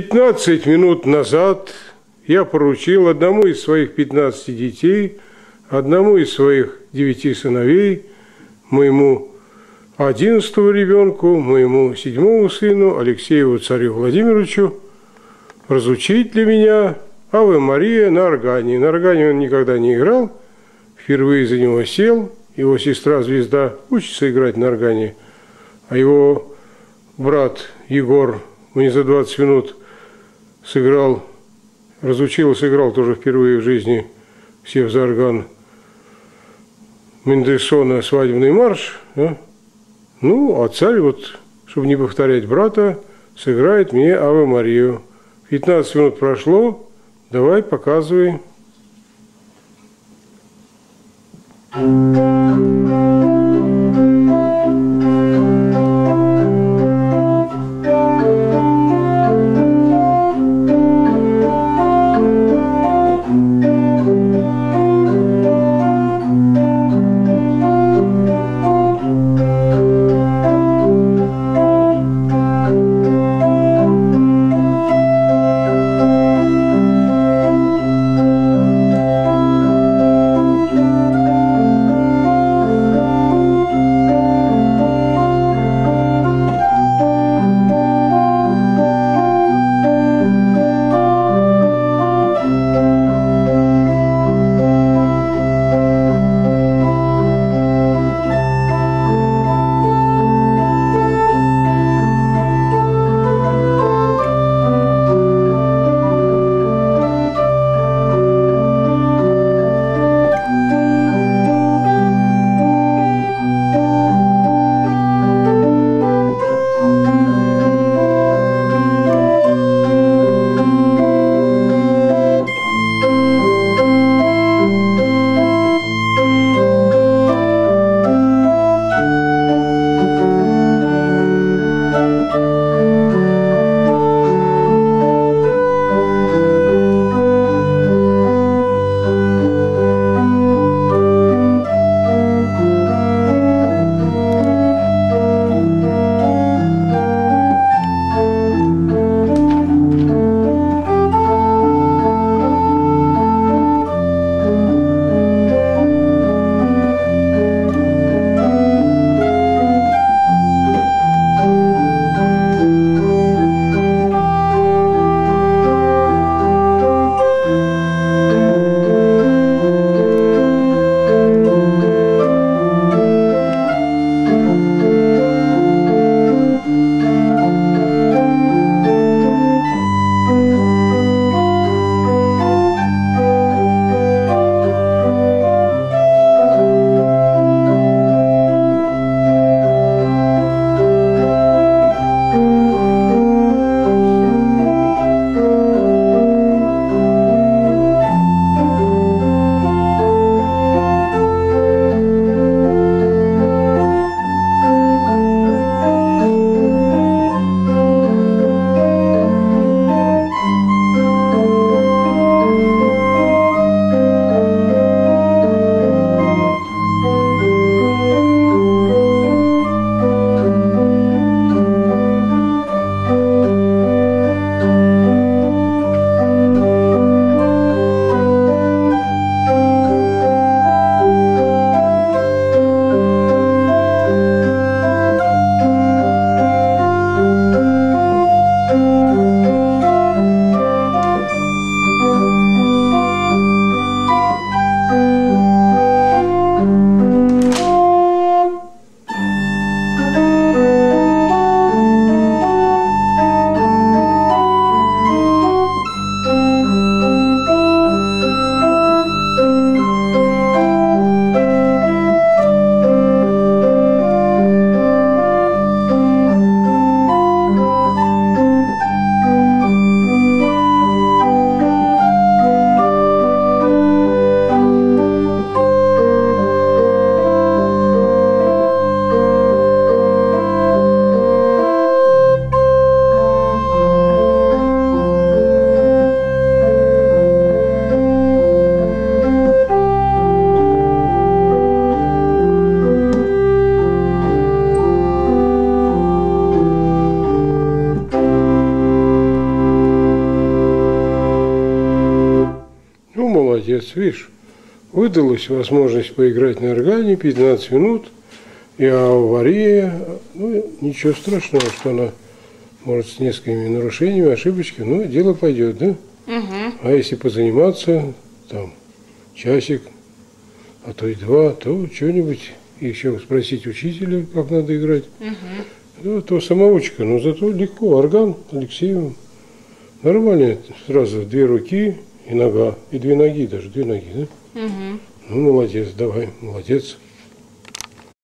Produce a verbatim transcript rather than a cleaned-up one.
пятнадцать минут назад я поручил одному из своих пятнадцати детей, одному из своих девяти сыновей, моему одиннадцатому ребенку, моему седьмому сыну, Алексееву царю Владимировичу, разучить для меня Аве Мария на органе. На органе он никогда не играл, впервые за него сел, его сестра-звезда учится играть на органе, а его брат Егор мне за двадцать минут сыграл, разучил, сыграл тоже впервые в жизни севзорган Мендельсона «Свадебный марш». Да? Ну, а царь, вот, чтобы не повторять брата, сыграет мне Аве Марию. пятнадцать минут прошло, давай показывай. Thank you. молодец, видишь, выдалась возможность поиграть на органе пятнадцать минут, и авария, ну, ничего страшного, что она может с несколькими нарушениями, ошибочками, но дело пойдет, да? Угу. А если позаниматься, там, часик, а то и два, то что-нибудь, еще спросить учителя, как надо играть, угу. Да, то самоучка, но зато легко, орган Алексеевым. Нормально, сразу две руки и нога, и две ноги даже, две ноги, да? Угу. Ну, молодец, давай, молодец.